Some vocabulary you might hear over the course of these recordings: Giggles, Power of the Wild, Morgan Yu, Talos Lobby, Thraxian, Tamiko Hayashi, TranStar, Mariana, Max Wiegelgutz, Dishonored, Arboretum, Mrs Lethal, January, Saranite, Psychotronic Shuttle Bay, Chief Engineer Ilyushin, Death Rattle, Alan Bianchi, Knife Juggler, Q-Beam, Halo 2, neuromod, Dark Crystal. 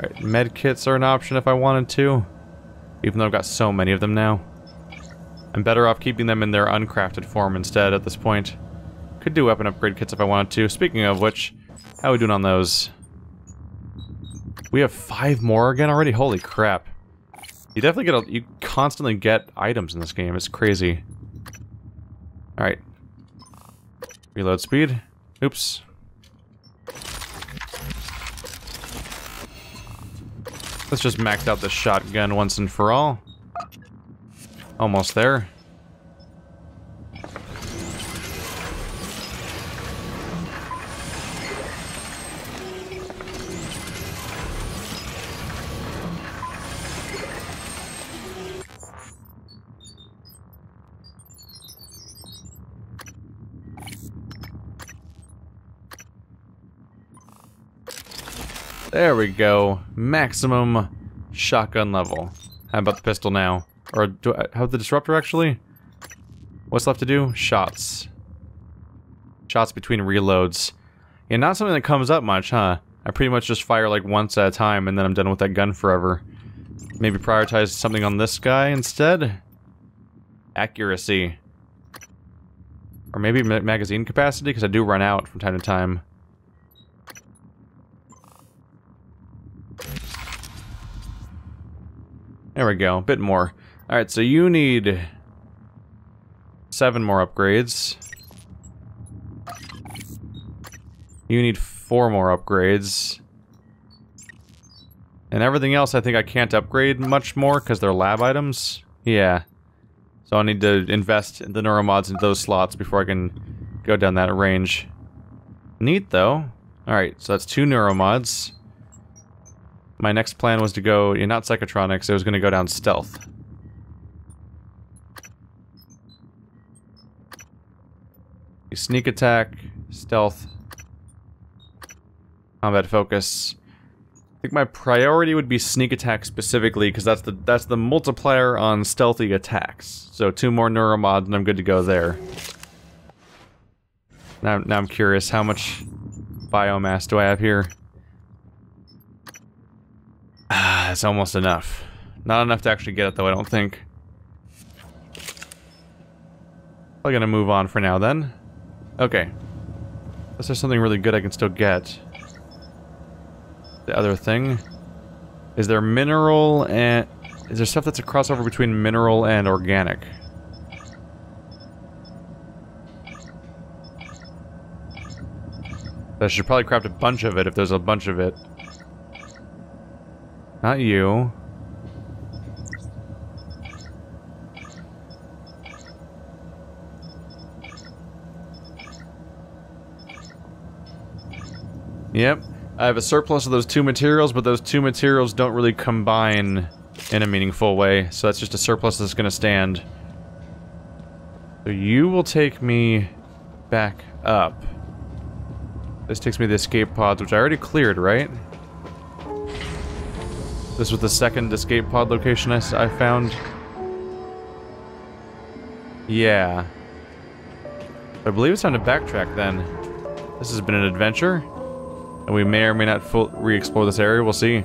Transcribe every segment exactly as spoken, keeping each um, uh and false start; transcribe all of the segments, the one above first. Alright, med kits are an option if I wanted to. Even though I've got so many of them now. I'm better off keeping them in their uncrafted form instead at this point. Could do weapon upgrade kits if I wanted to. Speaking of which, how are we doing on those? We have five more again already? Holy crap. You definitely get a, you constantly get items in this game. It's crazy. Alright. Reload speed. Oops. Let's just max out this shotgun once and for all. Almost there. There we go. Maximum shotgun level. How about the pistol now? Or do I have the disruptor actually? What's left to do? Shots. Shots between reloads. Yeah, not something that comes up much, huh? I pretty much just fire like once at a time and then I'm done with that gun forever. Maybe prioritize something on this guy instead? Accuracy. Or maybe ma- magazine capacity, because I do run out from time to time. There we go, a bit more. Alright, so you need seven more upgrades. You need four more upgrades. And everything else I think I can't upgrade much more because they're lab items. Yeah. So I need to invest in the neuromods into those slots before I can go down that range. Neat though. Alright, so that's two neuromods. My next plan was to go, yeah, not psychotronics, it was going to go down stealth. You sneak attack, stealth, combat focus. I think my priority would be sneak attack specifically, because that's the that's the multiplier on stealthy attacks. So two more neuromods and I'm good to go there. Now, now I'm curious, how much biomass do I have here? That's almost enough. Not enough to actually get it, though, I don't think. Probably gonna move on for now, then. Okay. Unless there's something really good I can still get. The other thing. Is there mineral and... Is there stuff that's a crossover between mineral and organic? I should probably craft a bunch of it if there's a bunch of it. Not you. Yep. I have a surplus of those two materials, but those two materials don't really combine in a meaningful way. So that's just a surplus that's going to stand. So you will take me back up. This takes me to the escape pods, which I already cleared, right? This was the second escape pod location I, I found. Yeah. I believe it's time to backtrack then. This has been an adventure. And we may or may not full re-explore this area, we'll see.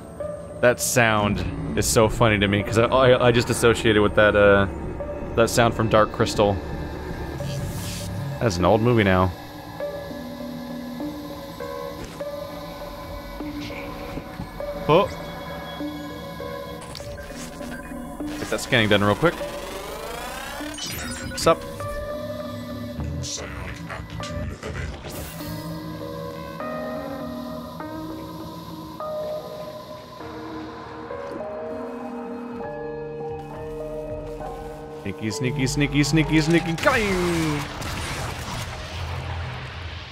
That sound is so funny to me, because I, I, I just associated with that, uh, that sound from Dark Crystal. That's an old movie now. Oh! That scanning done real quick. What's up? Sneaky, sneaky, sneaky, sneaky, sneaky. Going.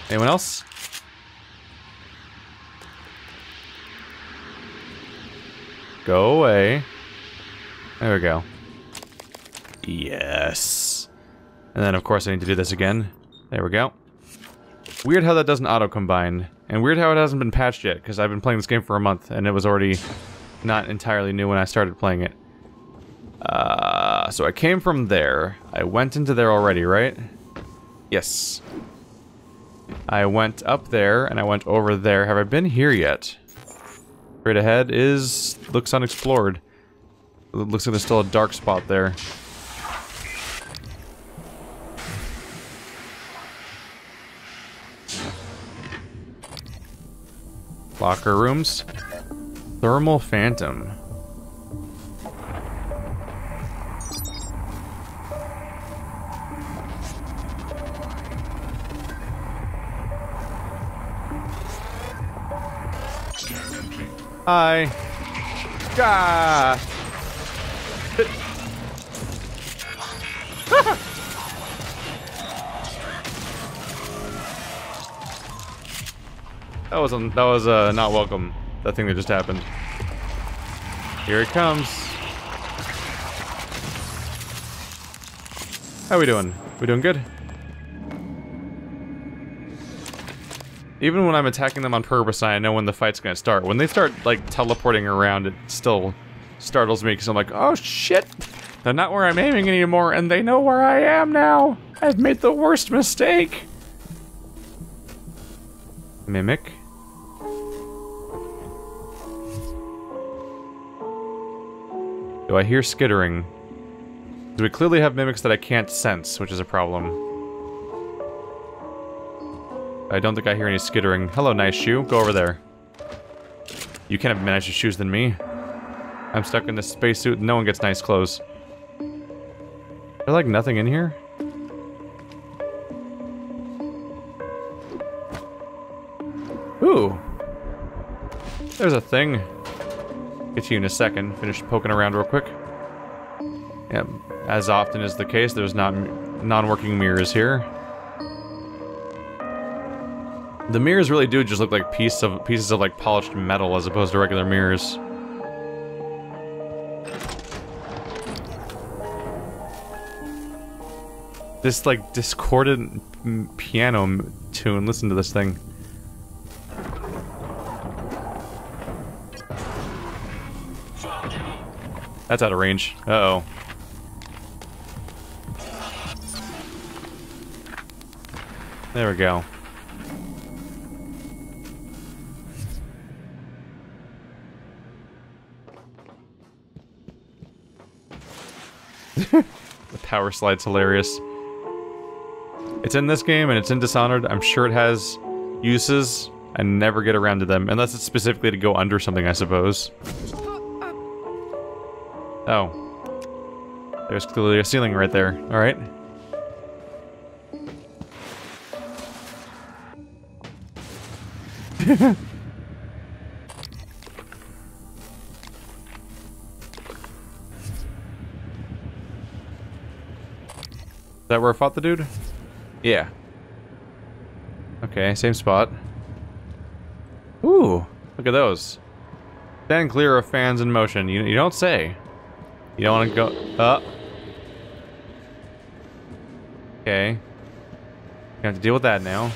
Anyone else? Go away. There we go. Yes. And then, of course, I need to do this again. There we go. Weird how that doesn't auto-combine. And weird how it hasn't been patched yet, because I've been playing this game for a month, and it was already not entirely new when I started playing it. Uh, so I came from there. I went into there already, right? Yes. I went up there, and I went over there. Have I been here yet? Straight ahead is... looks unexplored. It looks like there's still a dark spot there. Locker rooms. Thermal Phantom. Hi. Gah! That was um, that was uh, not welcome. That thing that just happened. Here it comes. How we doing? We doing good? Even when I'm attacking them on purpose, I know when the fight's gonna start. When they start, like, teleporting around, it still startles me, because I'm like, oh shit! They're not where I'm aiming anymore, and they know where I am now! I've made the worst mistake! Mimic. Do I hear skittering? Do we clearly have mimics that I can't sense, which is a problem. I don't think I hear any skittering. Hello, nice shoe. Go over there. You can't have nicer shoes than me. I'm stuck in this spacesuit. No one gets nice clothes. Is there, like, nothing in here? Ooh. There's a thing. Get to you in a second. Finish poking around real quick. Yep. As often is the case, there's not non-working mirrors here. The mirrors really do just look like piece of, pieces of like polished metal as opposed to regular mirrors. This like discordant piano tune, listen to this thing. That's out of range. Uh-oh. There we go. The power slide's hilarious. It's in this game and it's in Dishonored. I'm sure it has uses. I never get around to them. Unless it's specifically to go under something, I suppose. Oh. There's clearly a ceiling right there. Alright. Is that where I fought the dude? Yeah. Okay, same spot. Ooh, look at those. Stand clear of fans in motion. You, you don't say. You don't want to go... Uh. Okay. You have to deal with that now.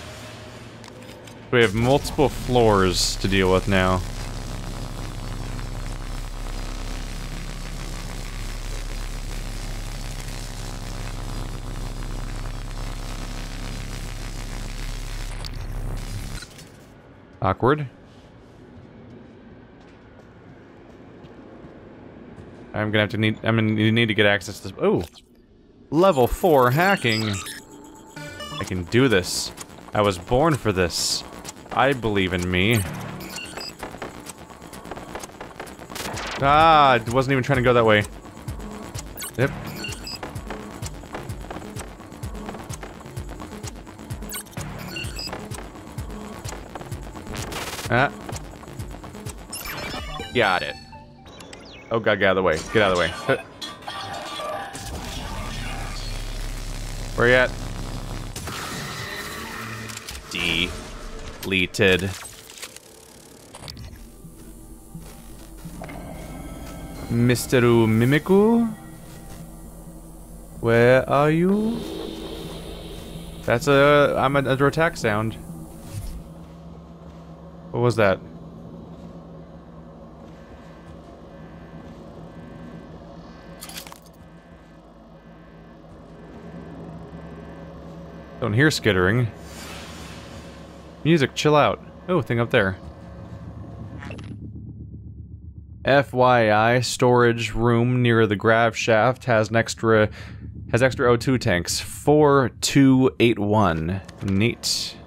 We have multiple floors to deal with now. Awkward. I'm gonna have to need. I'm gonna need to get access to this. Oh, level four hacking. I can do this. I was born for this. I believe in me. Ah, I wasn't even trying to go that way. Yep. Ah. Got it. Oh god, get out of the way. Get out of the way. Where you at? Deleted. Mister Mimiku? Where are you? That's a... I'm an under attack sound. What was that? Don't hear skittering. Music, chill out. Oh, thing up there. F Y I, storage room near the grav shaft has an extra has extra O two tanks. four two eight one. Neat.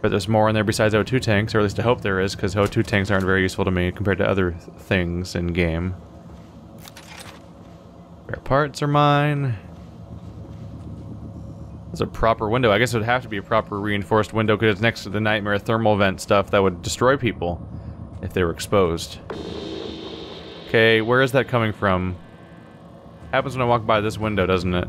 But there's more in there besides O two tanks, or at least I hope there is, because O two tanks aren't very useful to me compared to other th things in game. Spare parts are mine. It's a proper window. I guess it would have to be a proper reinforced window because it's next to the nightmare thermal vent stuff that would destroy people if they were exposed. Okay, where is that coming from? Happens when I walk by this window, doesn't it?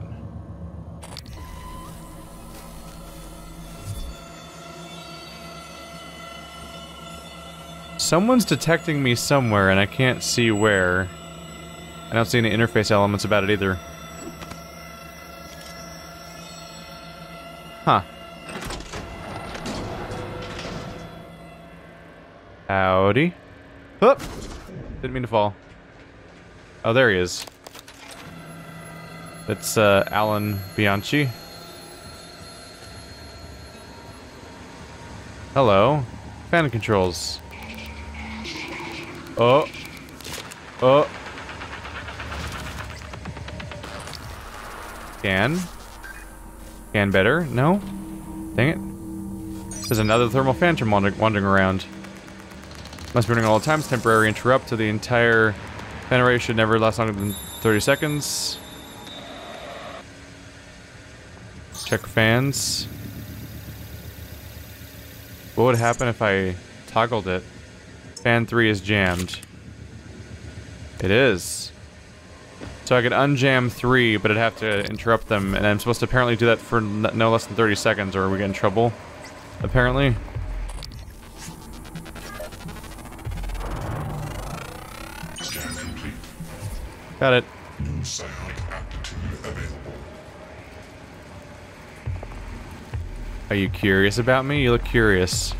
Someone's detecting me somewhere and I can't see where. I don't see any interface elements about it either. Huh. Howdy. Oop! Didn't mean to fall. Oh, there he is. That's, uh, Alan Bianchi. Hello. Fan controls. Oh. Oh. Can. Can better? No? Dang it. There's another thermal phantom wandering around. Must be running all the times. Temporary interrupt to the entire fan array should never last longer than thirty seconds. Check fans. What would happen if I toggled it? Fan three is jammed. It is. So I could unjam three, but I'd have to interrupt them, and I'm supposed to apparently do that for no less than thirty seconds, or we get in trouble, apparently. Scan complete. Got it. New psionic aptitude available. Are you curious about me? You look curious.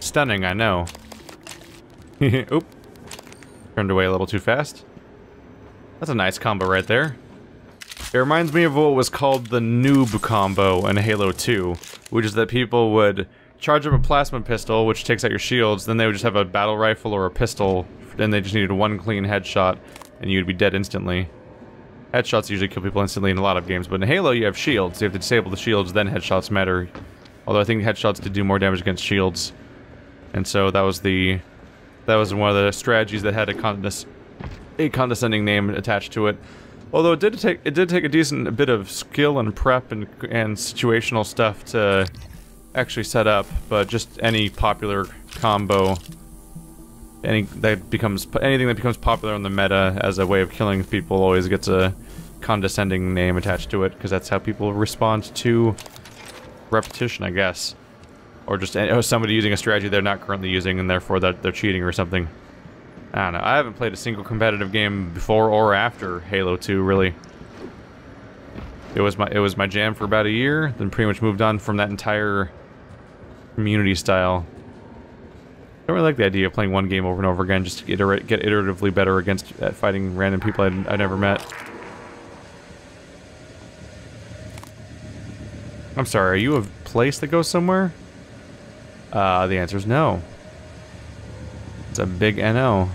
Stunning, I know. Oop. Turned away a little too fast. That's a nice combo right there. It reminds me of what was called the noob combo in Halo two, which is that people would charge up a plasma pistol, which takes out your shields, then they would just have a battle rifle or a pistol, and they just needed one clean headshot, and you'd be dead instantly. Headshots usually kill people instantly in a lot of games, but in Halo you have shields, so you have to disable the shields, then headshots matter. Although I think headshots did do more damage against shields. And so that was the, that was one of the strategies that had a, condes a condescending name attached to it. Although it did take, it did take a decent bit of skill and prep and, and situational stuff to actually set up, but just any popular combo, any that becomes, anything that becomes popular in the meta as a way of killing people always gets a condescending name attached to it, because that's how people respond to repetition, I guess. Or just or somebody using a strategy they're not currently using, and therefore that they're cheating or something. I don't know. I haven't played a single competitive game before or after Halo two, really. It was my it was my jam for about a year, then pretty much moved on from that entire community style. I don't really like the idea of playing one game over and over again just to get get iteratively better against fighting random people I'd, I never met. I'm sorry. Are you a place that goes somewhere? Uh, the answer is no. It's a big no.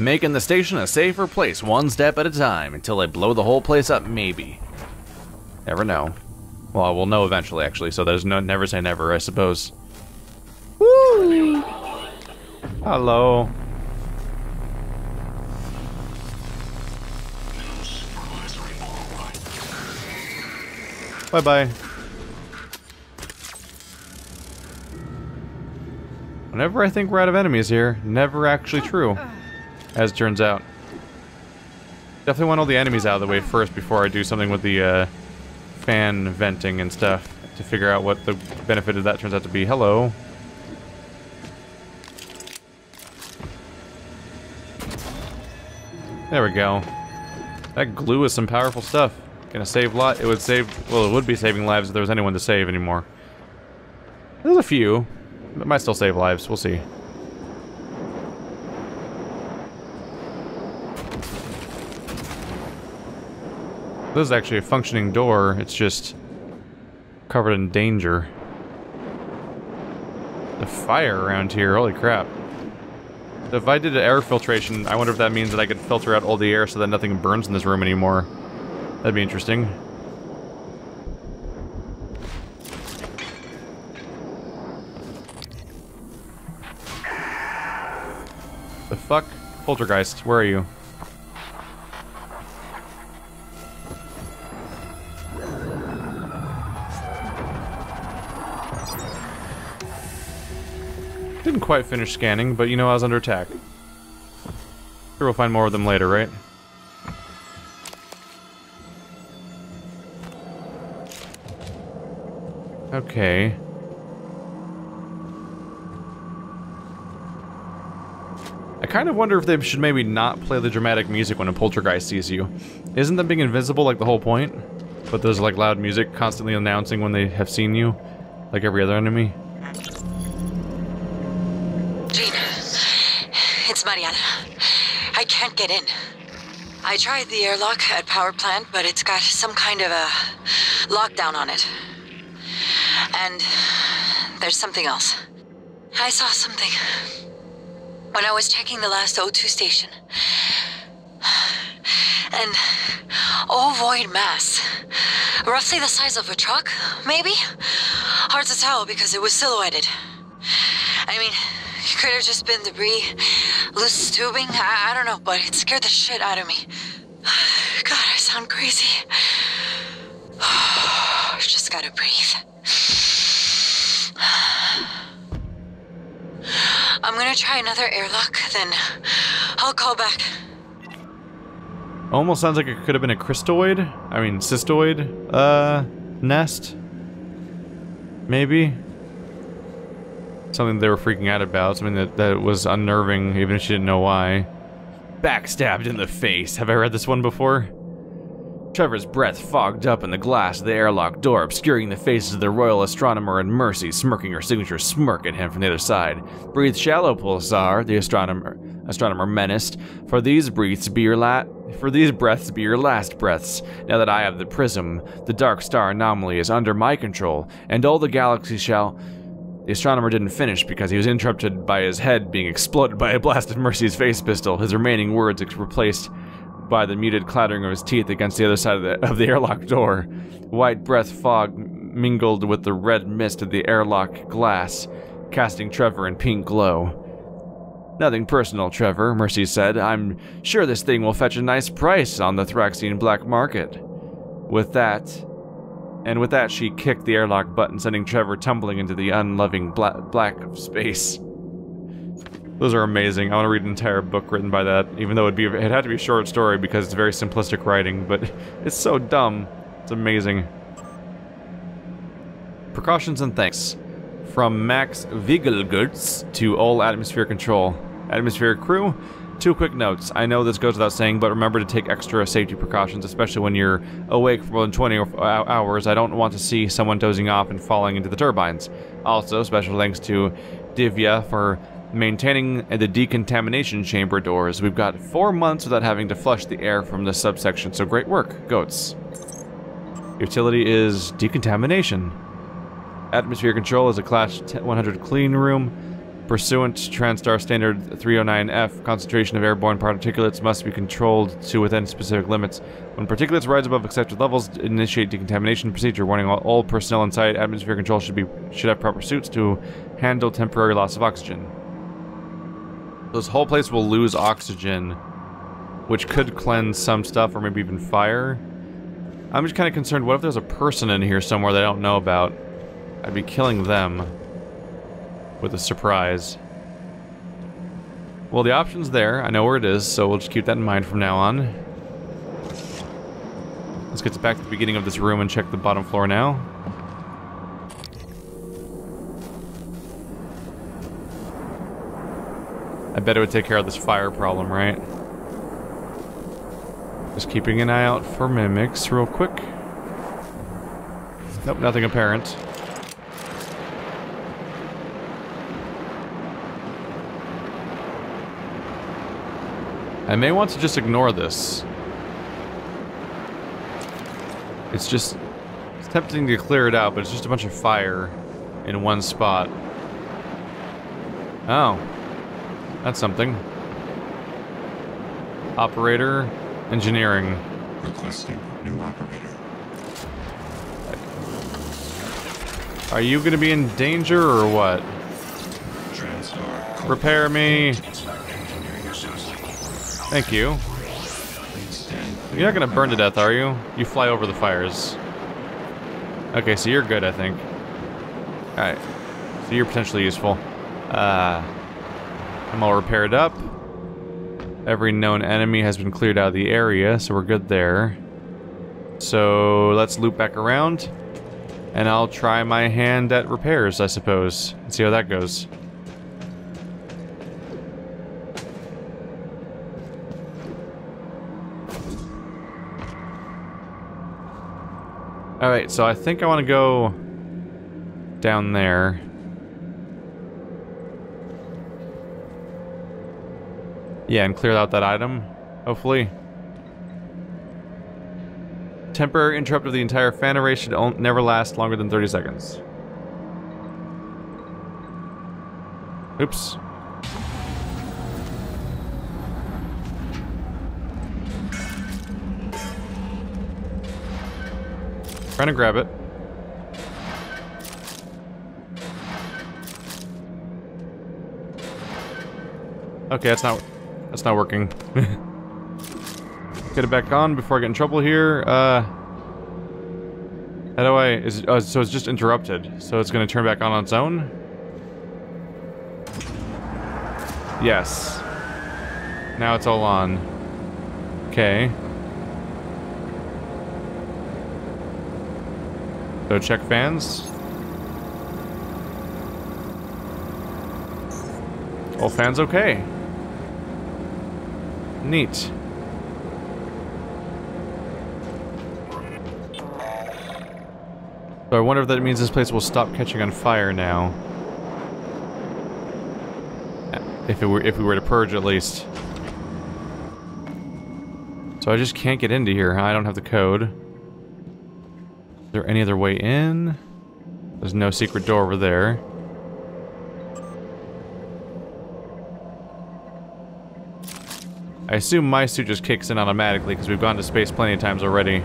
Making the station a safer place one step at a time until I blow the whole place up, maybe. Never know. Well, I will know eventually, actually, so there's no never say never, I suppose. Woo! Hello. Bye-bye. Whenever I think we're out of enemies here, never actually true, as it turns out. Definitely want all the enemies out of the way first before I do something with the uh, fan venting and stuff to figure out what the benefit of that turns out to be. Hello. There we go. That glue is some powerful stuff. Gonna save lot. It would save. Well, it would be saving lives if there was anyone to save anymore. There's a few. It might still save lives. We'll see. This is actually a functioning door. It's just covered in danger. The fire around here. Holy crap. If I did air filtration, I wonder if that means that I could filter out all the air so that nothing burns in this room anymore. That'd be interesting. The fuck? Poltergeist, where are you? Didn't quite finish scanning, but you know I was under attack. Sure, we'll find more of them later, right? Okay. I kind of wonder if they should maybe not play the dramatic music when a poltergeist sees you. Isn't them being invisible like the whole point? But there's like loud music constantly announcing when they have seen you, like every other enemy. It's Mariana. I can't get in. I tried the airlock at power plant, but it's got some kind of a lockdown on it. And there's something else. I saw something when I was checking the last O two station. An ovoid mass, roughly the size of a truck, maybe? Hard to tell because it was silhouetted. I mean, could have just been debris, loose tubing, I, I don't know, but it scared the shit out of me. God, I sound crazy. Just gotta breathe. I'm gonna try another airlock, then I'll call back. Almost sounds like it could have been a crystalloid, I mean cystoid, uh, nest? Maybe? Something they were freaking out about, something that, that was unnerving, even if she didn't know why. Backstabbed in the face. Have I read this one before? Trevor's breath fogged up in the glass of the airlock door, obscuring the faces of the Royal Astronomer and Mercy, smirking her signature smirk at him from the other side. Breathe shallow, Pulsar, the astronomer astronomer menaced. For these breaths be your la for these breaths be your last breaths. Now that I have the prism, the dark star anomaly is under my control, and all the galaxy shall... The astronomer didn't finish because he was interrupted by his head being exploded by a blast of Mercy's face pistol, his remaining words replaced by the muted clattering of his teeth against the other side of the, of the airlock door. White breath fog mingled with the red mist of the airlock glass, casting Trevor in pink glow. Nothing personal, Trevor, Mercy said. I'm sure this thing will fetch a nice price on the Thraxian black market. With that... And with that, she kicked the airlock button, sending Trevor tumbling into the unloving bla black of space. Those are amazing. I want to read an entire book written by that, even though it'd be, it'd have to be a short story because it's very simplistic writing, but it's so dumb. It's amazing. Precautions and thanks. From Max Wiegelgutz to all Atmosphere Control. Atmosphere crew, two quick notes. I know this goes without saying, but remember to take extra safety precautions, especially when you're awake for more than twenty hours. I don't want to see someone dozing off and falling into the turbines. Also, special thanks to Divya for maintaining the decontamination chamber doors. We've got four months without having to flush the air from the subsection, so great work, goats. Utility is decontamination. Atmosphere Control is a Class one hundred clean room. Pursuant to TranStar Standard three oh nine F, concentration of airborne particulates must be controlled to within specific limits. When particulates rise above accepted levels, initiate decontamination procedure. Warning: all, all personnel inside Atmosphere Control should be should have proper suits to handle temporary loss of oxygen. This whole place will lose oxygen, which could cleanse some stuff or maybe even fire. I'm just kind of concerned. What if there's a person in here somewhere that I don't know about? I'd be killing them. With a surprise. Well, the option's there. I know where it is, so we'll just keep that in mind from now on. Let's get back to the beginning of this room and check the bottom floor now. I bet it would take care of this fire problem, right? Just keeping an eye out for mimics real quick. Nope, nothing apparent. I may want to just ignore this. It's just... It's tempting to clear it out, but it's just a bunch of fire in one spot. Oh. That's something. Operator. Engineering. Requesting new operator. Are you going to be in danger or what? TranStar. Repair me. Thank you. You're not going to burn to death, are you? You fly over the fires. Okay, so you're good, I think. Alright. So you're potentially useful. Uh, I'm all repaired up. Every known enemy has been cleared out of the area, so we're good there. So let's loop back around. And I'll try my hand at repairs, I suppose. Let's see how that goes. Alright, so I think I want to go down there. Yeah, and clear out that item, hopefully. Temporary interrupt of the entire fan array should never last longer than thirty seconds. Oops. Trying to grab it. Okay, that's not that's not working. Get it back on before I get in trouble here. Uh, how do I... Is, oh, so it's just interrupted. So it's going to turn back on on its own? Yes. Now it's all on. Okay. So check fans. All fans okay. Neat. So I wonder if that means this place will stop catching on fire now. If it were, if we were to purge, at least. So I just can't get into here. Huh? I don't have the code. Is there any other way in? There's no secret door over there. I assume my suit just kicks in automatically because we've gone to space plenty of times already.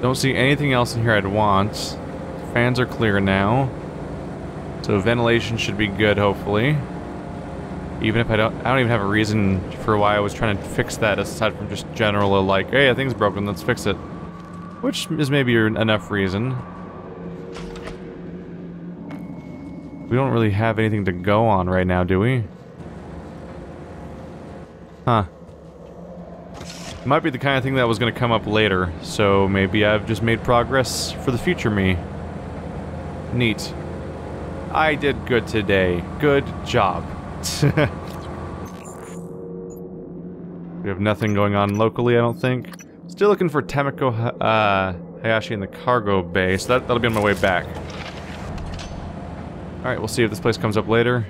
Don't see anything else in here I'd want. Fans are clear now. So ventilation should be good, hopefully. Even if I don't... I don't even have a reason for why I was trying to fix that, aside from just general, like, hey, I think it's broken, let's fix it. Which is maybe enough reason. We don't really have anything to go on right now, do we? Huh. Might be the kind of thing that was going to come up later, so maybe I've just made progress for the future me. Neat. I did good today. Good job. We have nothing going on locally, I don't think. Still looking for Tamiko uh, Hayashi in the cargo bay, so that, that'll be on my way back. Alright, we'll see if this place comes up later.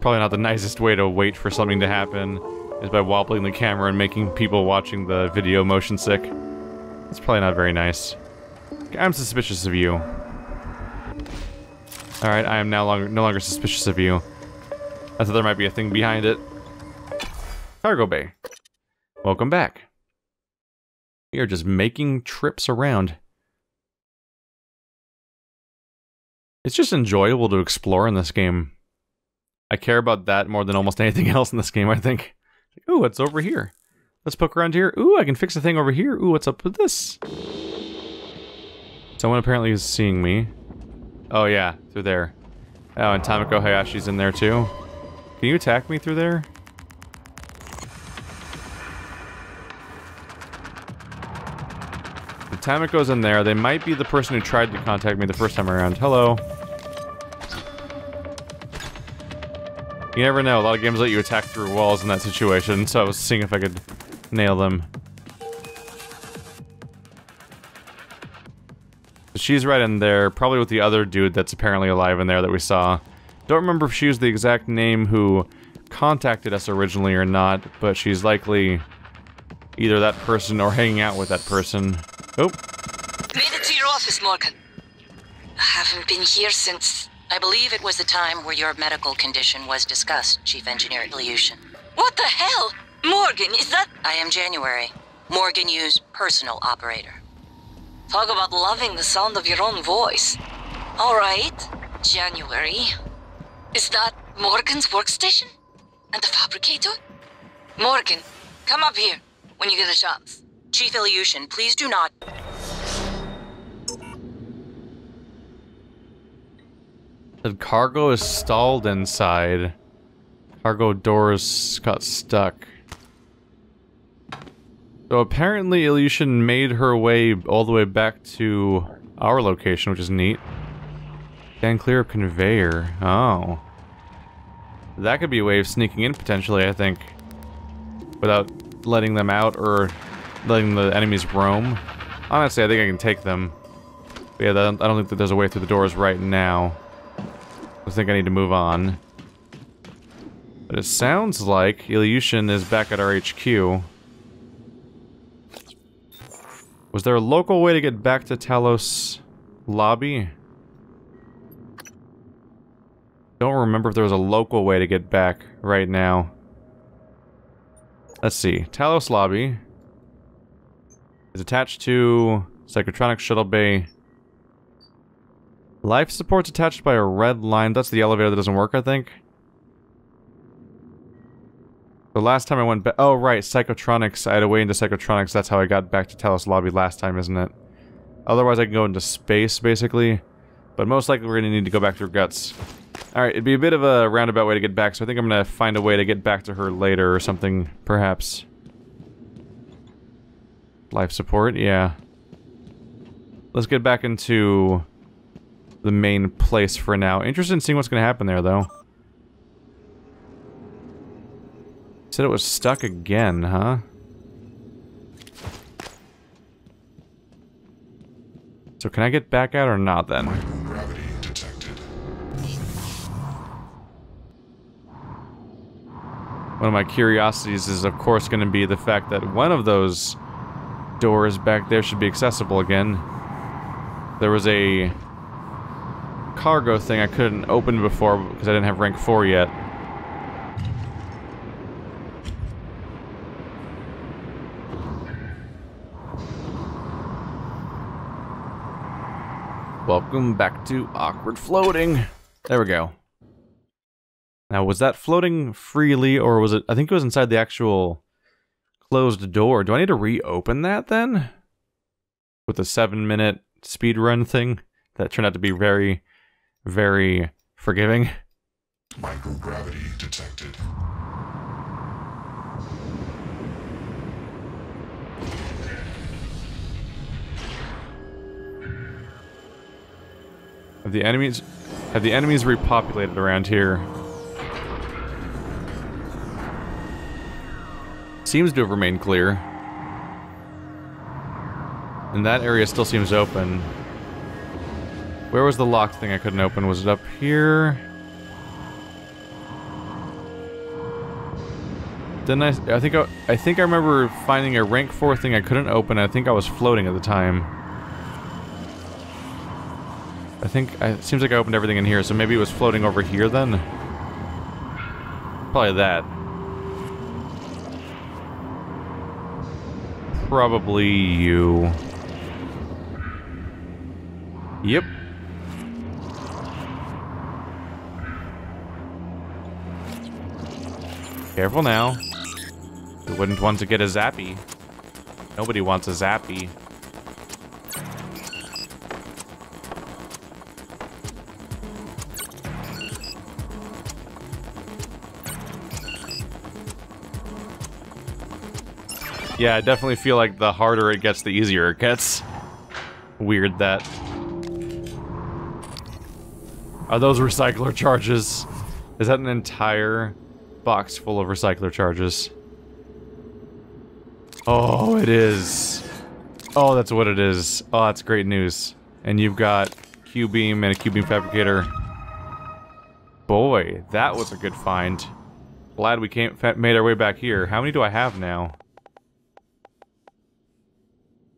Probably not the nicest way to wait for something to happen is by wobbling the camera and making people watching the video motion sick. That's probably not very nice. I'm suspicious of you. Alright, I am now long no longer suspicious of you. I thought there might be a thing behind it. Cargo bay. Welcome back. We are just making trips around. It's just enjoyable to explore in this game. I care about that more than almost anything else in this game, I think. Ooh, what's over here? Let's poke around here. Ooh, I can fix a thing over here. Ooh, what's up with this? Someone apparently is seeing me. Oh yeah, through there. Oh, and Tamiko Hayashi's in there too. Can you attack me through there? If Tamiko's in there, they might be the person who tried to contact me the first time around. Hello. You never know, a lot of games let you attack through walls in that situation, so I was seeing if I could nail them. She's right in there, probably with the other dude that's apparently alive in there that we saw. Don't remember if she was the exact name who contacted us originally or not, but she's likely either that person or hanging out with that person. Oh. Made it to your office, Morgan. I haven't been here since... I believe it was the time where your medical condition was discussed, Chief Engineer Ilyushin. What the hell? Morgan, is that... I am January. Morgan Yu's personal operator. Talk about loving the sound of your own voice. All right, January. Is that Morgan's workstation? And the fabricator? Morgan, come up here when you get a chance. Chief Ilyushin, please do not... The cargo is stalled inside. Cargo doors got stuck. So apparently Ilyushin made her way all the way back to our location, which is neat. Stand clear of conveyor. Oh. That could be a way of sneaking in potentially, I think. Without letting them out or letting the enemies roam. Honestly, I think I can take them. But yeah, I don't, I don't think that there's a way through the doors right now. I think I need to move on. But it sounds like Ilyushin is back at our H Q. Was there a local way to get back to Talos Lobby? Don't remember if there was a local way to get back right now. Let's see. Talos Lobby is attached to Psychotronic Shuttle Bay. Life support's attached by a red line. That's the elevator that doesn't work, I think. The last time I went back... Oh, right. Psychotronics. I had a way into Psychotronics. That's how I got back to Talos Lobby last time, isn't it? Otherwise, I can go into space, basically. But most likely, we're going to need to go back through Guts. Alright, it'd be a bit of a roundabout way to get back, so I think I'm going to find a way to get back to her later or something, perhaps. Life support? Yeah. Let's get back into... the main place for now. Interested in seeing what's going to happen there, though. Said it was stuck again, huh? So can I get back out or not, then? Microgravity detected. One of my curiosities is, of course, going to be the fact that one of those doors back there should be accessible again. There was a... cargo thing I couldn't open before because I didn't have rank four yet. Welcome back to awkward floating. There we go. Now, was that floating freely or was it... I think it was inside the actual closed door. Do I need to reopen that then? With the seven minute speed run thing? That turned out to be very... very forgiving. Microgravity detected. Have the enemies have the enemies repopulated around here? Seems to have remained clear. And that area still seems open. Where was the locked thing I couldn't open? Was it up here? Didn't I... I think I, I think I remember finding a rank four thing I couldn't open. I think I was floating at the time. I think... I, it seems like I opened everything in here, so maybe it was floating over here then? Probably that. Probably you. Yep. Careful now. Who wouldn't want to get a zappy? Nobody wants a zappy. Yeah, I definitely feel like the harder it gets, the easier it gets. Weird that. Are those recycler charges? Is that an entire box full of recycler charges? Oh, it is. Oh, that's what it is. Oh, that's great news. And you've got Q-Beam and a Q-Beam fabricator. Boy, that was a good find. Glad we came, made our way back here. How many do I have now?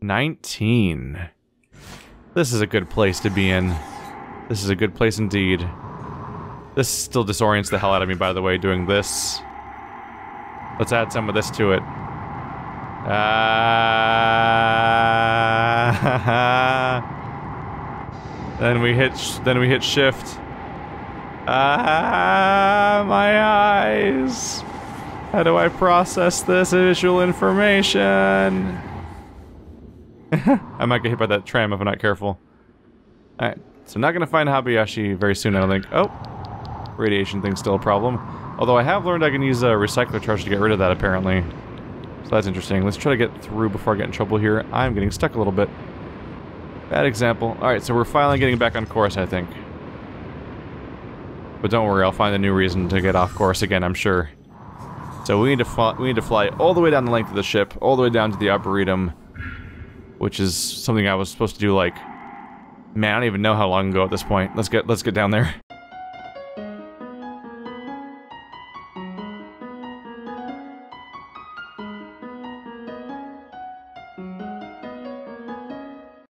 nineteen. This is a good place to be in. This is a good place indeed. This still disorients the hell out of me, by the way, doing this. Let's add some of this to it. Ah! Uh, then we hit. Sh then we hit shift. Ah! My eyes. How do I process this visual information? I might get hit by that tram if I'm not careful. All right. So I'm not gonna find Hayashi very soon, I don't think. Oh, radiation thing's still a problem. Although I have learned I can use a recycler charge to get rid of that apparently. So that's interesting. Let's try to get through before I get in trouble here. I'm getting stuck a little bit. Bad example. Alright, so we're finally getting back on course, I think. But don't worry, I'll find a new reason to get off course again, I'm sure. So we need to we need to fly all the way down the length of the ship, all the way down to the Arboretum, which is something I was supposed to do like, man, I don't even know how long ago at this point. Let's get let's get down there.